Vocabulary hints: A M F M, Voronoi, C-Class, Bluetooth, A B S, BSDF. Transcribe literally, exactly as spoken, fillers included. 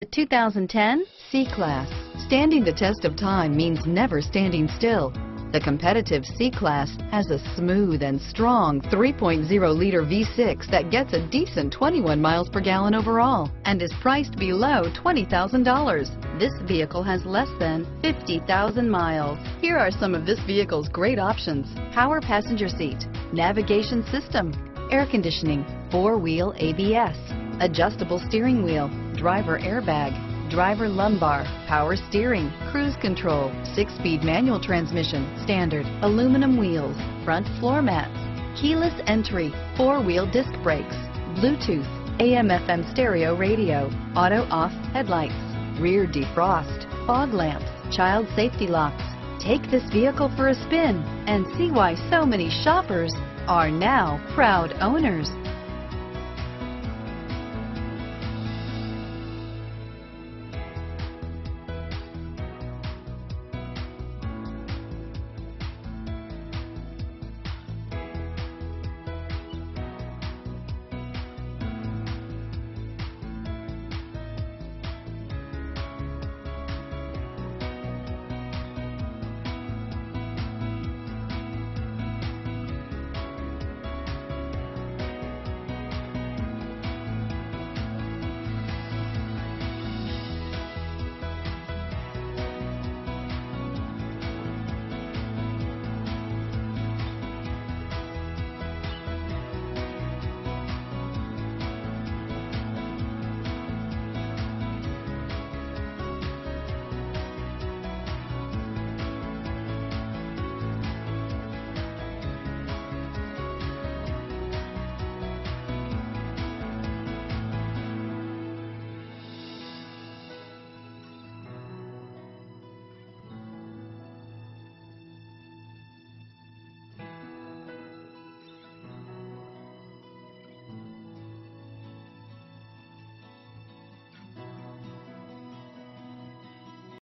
The two thousand ten C-Class. Standing the test of time means never standing still. The competitive C-Class has a smooth and strong three point oh liter V six that gets a decent twenty-one miles per gallon overall and is priced below twenty thousand dollars. This vehicle has less than fifty thousand miles. Here are some of this vehicle's great options: power passenger seat, navigation system, air conditioning, four-wheel A B S, adjustable steering wheel, driver airbag, driver lumbar, power steering, cruise control, six-speed manual transmission, standard, aluminum wheels, front floor mats, keyless entry, four-wheel disc brakes, Bluetooth, A M F M stereo radio, auto-off headlights, rear defrost, fog lamps, child safety locks. Take this vehicle for a spin and see why so many shoppers are now proud owners.